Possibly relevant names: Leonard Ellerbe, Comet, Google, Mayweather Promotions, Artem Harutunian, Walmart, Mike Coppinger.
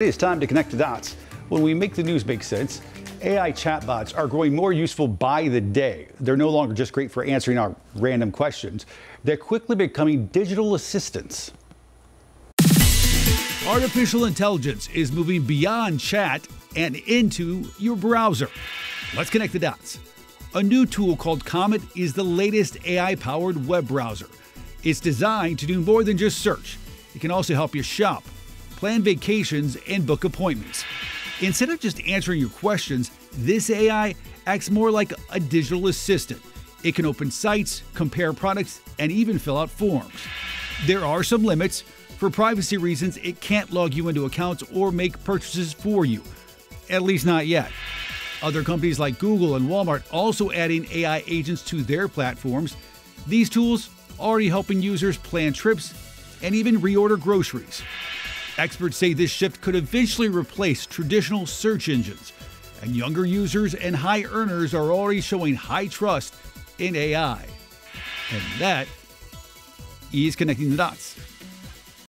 It's time to connect the dots. When we make the news make sense, AI chatbots are growing more useful by the day. They're no longer just great for answering our random questions. They're quickly becoming digital assistants. Artificial intelligence is moving beyond chat and into your browser. Let's connect the dots. A new tool called Comet is the latest AI-powered web browser. It's designed to do more than just search. It can also help you shop, plan vacations, and book appointments. Instead of just answering your questions, this AI acts more like a digital assistant. It can open sites, compare products, and even fill out forms. There are some limits. For privacy reasons, it can't log you into accounts or make purchases for you, at least not yet. Other companies like Google and Walmart also adding AI agents to their platforms. These tools already helping users plan trips and even reorder groceries. Experts say this shift could eventually replace traditional search engines, and younger users and high earners are already showing high trust in AI. And that is connecting the dots.